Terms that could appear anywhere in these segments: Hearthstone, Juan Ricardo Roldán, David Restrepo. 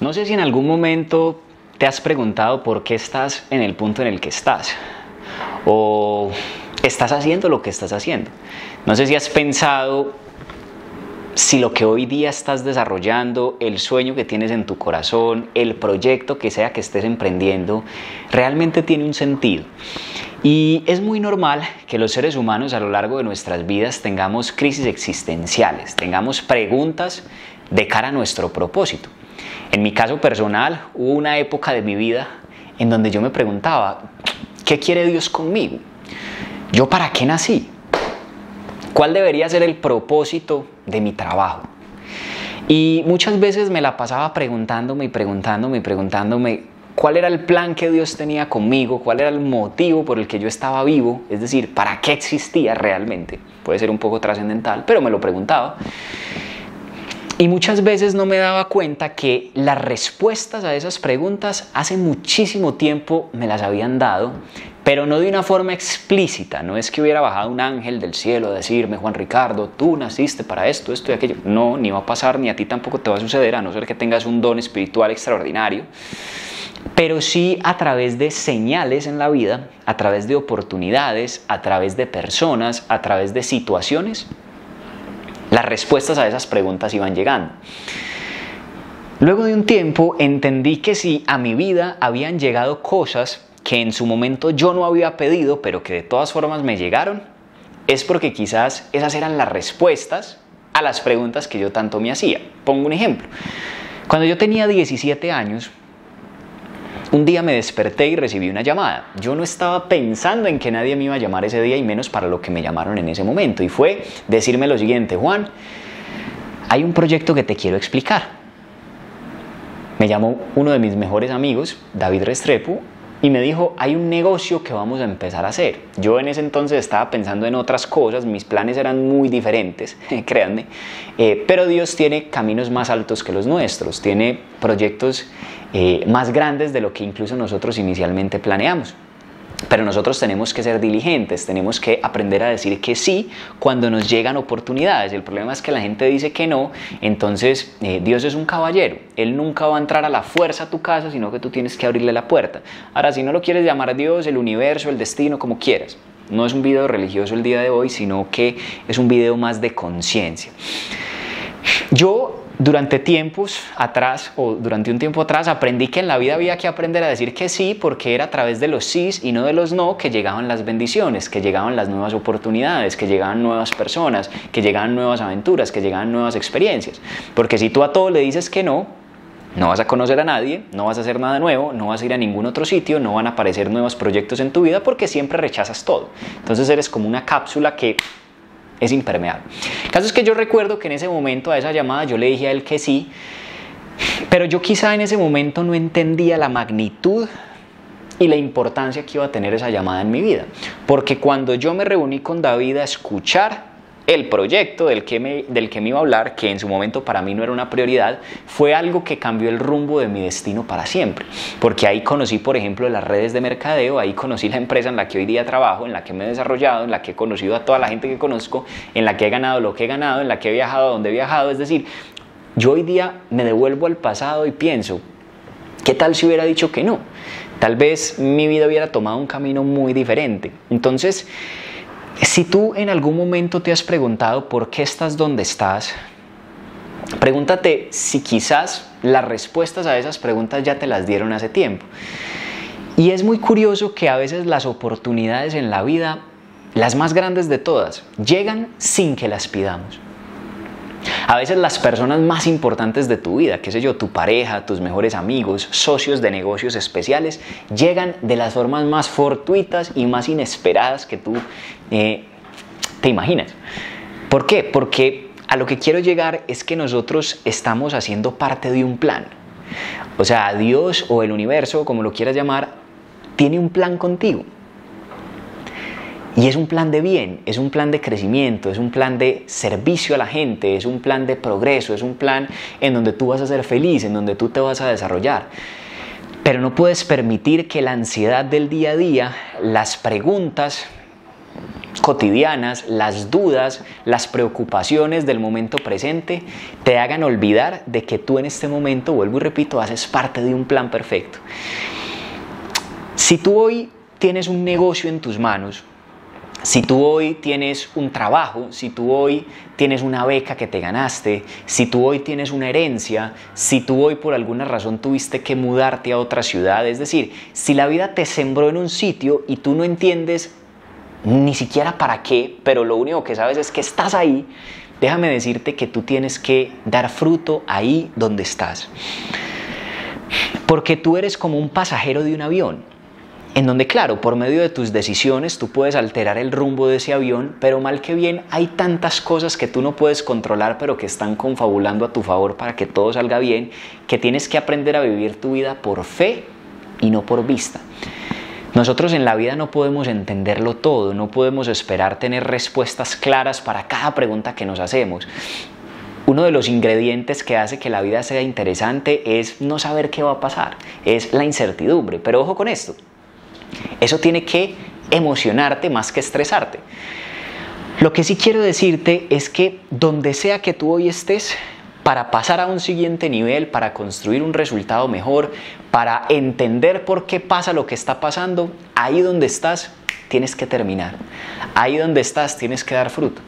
No sé si en algún momento te has preguntado por qué estás en el punto en el que estás o estás haciendo lo que estás haciendo. No sé si has pensado si lo que hoy día estás desarrollando, el sueño que tienes en tu corazón, el proyecto que sea que estés emprendiendo, realmente tiene un sentido. Y es muy normal que los seres humanos a lo largo de nuestras vidas tengamos crisis existenciales, tengamos preguntas de cara a nuestro propósito. En mi caso personal, hubo una época de mi vida en donde yo me preguntaba, ¿qué quiere Dios conmigo? ¿Yo para qué nací? ¿Cuál debería ser el propósito de mi trabajo? Y muchas veces me la pasaba preguntándome cuál era el plan que Dios tenía conmigo, cuál era el motivo por el que yo estaba vivo, es decir, ¿para qué existía realmente? Puede ser un poco trascendental, pero me lo preguntaba. Y muchas veces no me daba cuenta que las respuestas a esas preguntas hace muchísimo tiempo me las habían dado, pero no de una forma explícita. No es que hubiera bajado un ángel del cielo a decirme, Juan Ricardo, tú naciste para esto, esto y aquello. No, ni va a pasar, ni a ti tampoco te va a suceder, a no ser que tengas un don espiritual extraordinario. Pero sí a través de señales en la vida, a través de oportunidades, a través de personas, a través de situaciones, las respuestas a esas preguntas iban llegando. Luego de un tiempo entendí que si a mi vida habían llegado cosas que en su momento yo no había pedido, pero que de todas formas me llegaron, es porque quizás esas eran las respuestas a las preguntas que yo tanto me hacía. Pongo un ejemplo. Cuando yo tenía 17 años, un día me desperté y recibí una llamada. Yo no estaba pensando en que nadie me iba a llamar ese día y menos para lo que me llamaron en ese momento. Y fue decirme lo siguiente, Juan, hay un proyecto que te quiero explicar. Me llamó uno de mis mejores amigos, David Restrepo, y me dijo, hay un negocio que vamos a empezar a hacer. Yo en ese entonces estaba pensando en otras cosas, mis planes eran muy diferentes, créanme, pero Dios tiene caminos más altos que los nuestros, tiene proyectos más grandes de lo que incluso nosotros inicialmente planeamos. Pero nosotros tenemos que ser diligentes, tenemos que aprender a decir que sí cuando nos llegan oportunidades. El problema es que la gente dice que no, entonces Dios es un caballero. Él nunca va a entrar a la fuerza a tu casa, sino que tú tienes que abrirle la puerta. Ahora, si no lo quieres llamar Dios, el universo, el destino, como quieras. No es un video religioso el día de hoy, sino que es un video más de conciencia. Yo durante un tiempo atrás aprendí que en la vida había que aprender a decir que sí, porque era a través de los sís y no de los no que llegaban las bendiciones, que llegaban las nuevas oportunidades, que llegaban nuevas personas, que llegaban nuevas aventuras, que llegaban nuevas experiencias. Porque si tú a todo le dices que no, no vas a conocer a nadie, no vas a hacer nada nuevo, no vas a ir a ningún otro sitio, no van a aparecer nuevos proyectos en tu vida porque siempre rechazas todo. Entonces eres como una cápsula que es impermeable. El caso es que yo recuerdo que en ese momento a esa llamada yo le dije a él que sí, pero yo quizá en ese momento no entendía la magnitud y la importancia que iba a tener esa llamada en mi vida. Porque cuando yo me reuní con David a escuchar el proyecto del que me iba a hablar, que en su momento para mí no era una prioridad, fue algo que cambió el rumbo de mi destino para siempre. Porque ahí conocí, por ejemplo, las redes de mercadeo, ahí conocí la empresa en la que hoy día trabajo, en la que me he desarrollado, en la que he conocido a toda la gente que conozco, en la que he ganado lo que he ganado, en la que he viajado a donde he viajado. Es decir, yo hoy día me devuelvo al pasado y pienso, ¿qué tal si hubiera dicho que no? Tal vez mi vida hubiera tomado un camino muy diferente. Entonces, si tú en algún momento te has preguntado por qué estás donde estás, pregúntate si quizás las respuestas a esas preguntas ya te las dieron hace tiempo. Y es muy curioso que a veces las oportunidades en la vida, las más grandes de todas, llegan sin que las pidamos. A veces las personas más importantes de tu vida, qué sé yo, tu pareja, tus mejores amigos, socios de negocios especiales, llegan de las formas más fortuitas y más inesperadas que tú te imaginas. ¿Por qué? Porque a lo que quiero llegar es que nosotros estamos haciendo parte de un plan. O sea, Dios o el universo, como lo quieras llamar, tiene un plan contigo. Y es un plan de bien, es un plan de crecimiento, es un plan de servicio a la gente, es un plan de progreso, es un plan en donde tú vas a ser feliz, en donde tú te vas a desarrollar. Pero no puedes permitir que la ansiedad del día a día, las preguntas cotidianas, las dudas, las preocupaciones del momento presente te hagan olvidar de que tú en este momento, vuelvo y repito, haces parte de un plan perfecto. Si tú hoy tienes un negocio en tus manos, si tú hoy tienes un trabajo, si tú hoy tienes una beca que te ganaste, si tú hoy tienes una herencia, si tú hoy por alguna razón tuviste que mudarte a otra ciudad, es decir, si la vida te sembró en un sitio y tú no entiendes ni siquiera para qué, pero lo único que sabes es que estás ahí, déjame decirte que tú tienes que dar fruto ahí donde estás. Porque tú eres como un pasajero de un avión, en donde, claro, por medio de tus decisiones tú puedes alterar el rumbo de ese avión, pero mal que bien hay tantas cosas que tú no puedes controlar, pero que están confabulando a tu favor para que todo salga bien, que tienes que aprender a vivir tu vida por fe y no por vista. Nosotros en la vida no podemos entenderlo todo, no podemos esperar tener respuestas claras para cada pregunta que nos hacemos. Uno de los ingredientes que hace que la vida sea interesante es no saber qué va a pasar, es la incertidumbre, pero ojo con esto. Eso tiene que emocionarte más que estresarte. Lo que sí quiero decirte es que donde sea que tú hoy estés, para pasar a un siguiente nivel, para construir un resultado mejor, para entender por qué pasa lo que está pasando, ahí donde estás tienes que terminar. Ahí donde estás tienes que dar fruto.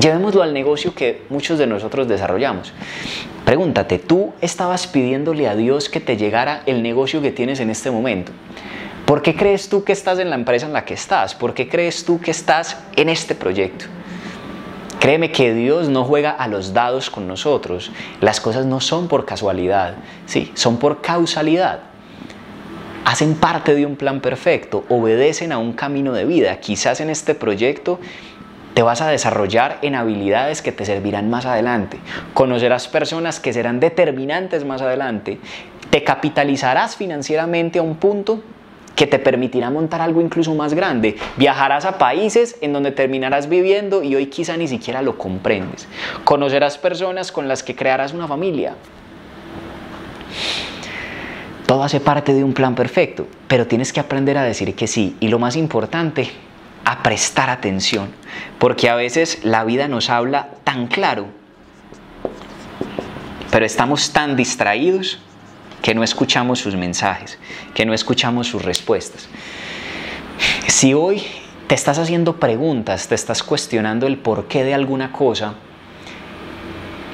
Llevémoslo al negocio que muchos de nosotros desarrollamos. Pregúntate, ¿tú estabas pidiéndole a Dios que te llegara el negocio que tienes en este momento? ¿Por qué crees tú que estás en la empresa en la que estás? ¿Por qué crees tú que estás en este proyecto? Créeme que Dios no juega a los dados con nosotros. Las cosas no son por casualidad, sí, son por causalidad. Hacen parte de un plan perfecto, obedecen a un camino de vida. Quizás en este proyecto te vas a desarrollar en habilidades que te servirán más adelante. Conocerás personas que serán determinantes más adelante. Te capitalizarás financieramente a un punto que te permitirá montar algo incluso más grande. Viajarás a países en donde terminarás viviendo y hoy quizá ni siquiera lo comprendes. Conocerás personas con las que crearás una familia. Todo hace parte de un plan perfecto, pero tienes que aprender a decir que sí. Y lo más importante, a prestar atención, porque a veces la vida nos habla tan claro, pero estamos tan distraídos que no escuchamos sus mensajes, que no escuchamos sus respuestas. Si hoy te estás haciendo preguntas, te estás cuestionando el porqué de alguna cosa,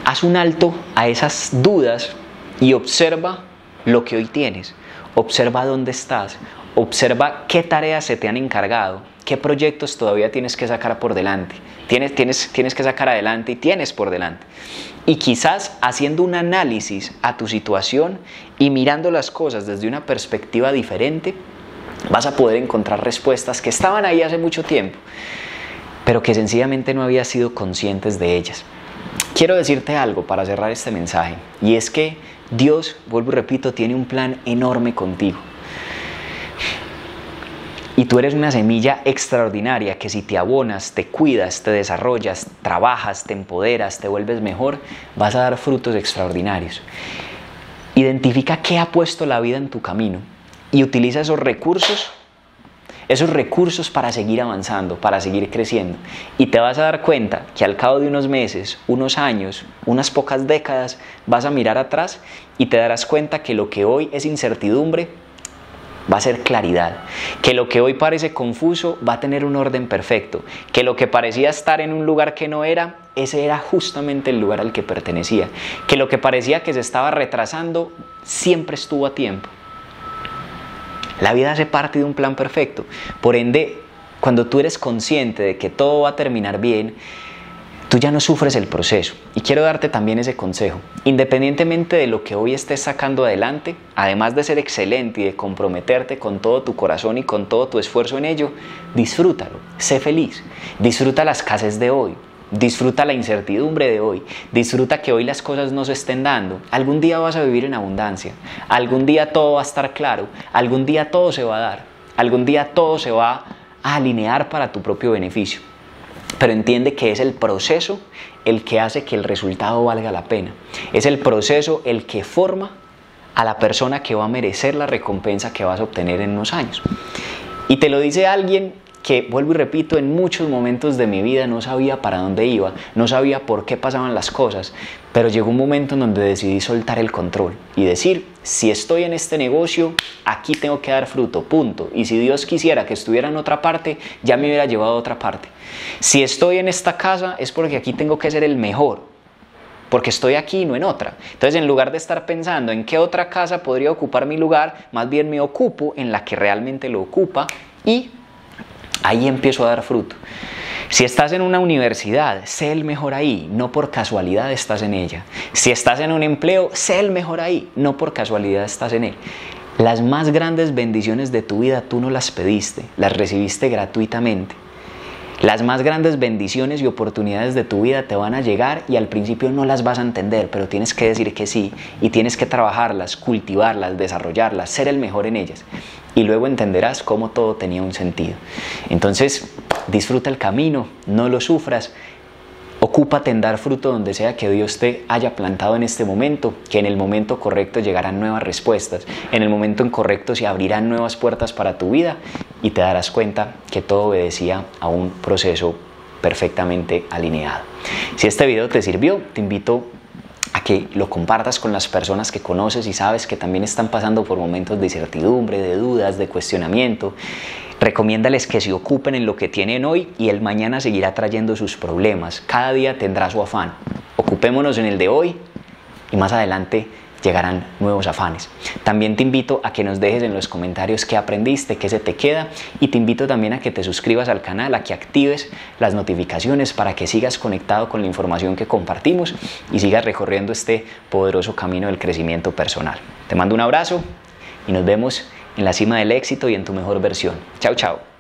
haz un alto a esas dudas y observa lo que hoy tienes, observa dónde estás, observa qué tareas se te han encargado, qué proyectos todavía tienes que sacar por delante, tienes que sacar adelante y tienes por delante. Y quizás haciendo un análisis a tu situación y mirando las cosas desde una perspectiva diferente, vas a poder encontrar respuestas que estaban ahí hace mucho tiempo, pero que sencillamente no habías sido conscientes de ellas. Quiero decirte algo para cerrar este mensaje, y es que Dios, vuelvo y repito, tiene un plan enorme contigo. Y tú eres una semilla extraordinaria que si te abonas, te cuidas, te desarrollas, trabajas, te empoderas, te vuelves mejor, vas a dar frutos extraordinarios. Identifica qué ha puesto la vida en tu camino y utiliza esos recursos para seguir avanzando, para seguir creciendo. Y te vas a dar cuenta que al cabo de unos meses, unos años, unas pocas décadas, vas a mirar atrás y te darás cuenta que lo que hoy es incertidumbre, va a ser claridad, que lo que hoy parece confuso va a tener un orden perfecto, que lo que parecía estar en un lugar que no era, ese era justamente el lugar al que pertenecía, que lo que parecía que se estaba retrasando siempre estuvo a tiempo. La vida hace parte de un plan perfecto, por ende, cuando tú eres consciente de que todo va a terminar bien, tú ya no sufres el proceso. Y quiero darte también ese consejo. Independientemente de lo que hoy estés sacando adelante, además de ser excelente y de comprometerte con todo tu corazón y con todo tu esfuerzo en ello, disfrútalo, sé feliz, disfruta la escasez de hoy, disfruta la incertidumbre de hoy, disfruta que hoy las cosas no se estén dando. Algún día vas a vivir en abundancia, algún día todo va a estar claro, algún día todo se va a dar, algún día todo se va a alinear para tu propio beneficio. Pero entiende que es el proceso el que hace que el resultado valga la pena. Es el proceso el que forma a la persona que va a merecer la recompensa que vas a obtener en unos años. Y te lo dice alguien que, vuelvo y repito, en muchos momentos de mi vida no sabía para dónde iba, no sabía por qué pasaban las cosas, pero llegó un momento en donde decidí soltar el control y decir, si estoy en este negocio, aquí tengo que dar fruto, punto. Y si Dios quisiera que estuviera en otra parte, ya me hubiera llevado a otra parte. Si estoy en esta casa es porque aquí tengo que ser el mejor, porque estoy aquí y no en otra. Entonces, en lugar de estar pensando en qué otra casa podría ocupar mi lugar, más bien me ocupo en la que realmente lo ocupa y ahí empiezo a dar fruto. Si estás en una universidad, sé el mejor ahí, no por casualidad estás en ella. Si estás en un empleo, sé el mejor ahí, no por casualidad estás en él. Las más grandes bendiciones de tu vida tú no las pediste, las recibiste gratuitamente. Las más grandes bendiciones y oportunidades de tu vida te van a llegar y al principio no las vas a entender, pero tienes que decir que sí y tienes que trabajarlas, cultivarlas, desarrollarlas, ser el mejor en ellas. Y luego entenderás cómo todo tenía un sentido. Entonces, disfruta el camino, no lo sufras, ocúpate en dar fruto donde sea que Dios te haya plantado en este momento, que en el momento correcto llegarán nuevas respuestas, en el momento incorrecto se abrirán nuevas puertas para tu vida y te darás cuenta que todo obedecía a un proceso perfectamente alineado. Si este video te sirvió, te invito a que lo compartas con las personas que conoces y sabes que también están pasando por momentos de incertidumbre, de dudas, de cuestionamiento. Recomiéndales que se ocupen en lo que tienen hoy y el mañana seguirá trayendo sus problemas. Cada día tendrá su afán. Ocupémonos en el de hoy y más adelante llegarán nuevos afanes. También te invito a que nos dejes en los comentarios qué aprendiste, qué se te queda, y te invito también a que te suscribas al canal, a que actives las notificaciones para que sigas conectado con la información que compartimos y sigas recorriendo este poderoso camino del crecimiento personal. Te mando un abrazo y nos vemos en la cima del éxito y en tu mejor versión. Chao, chao.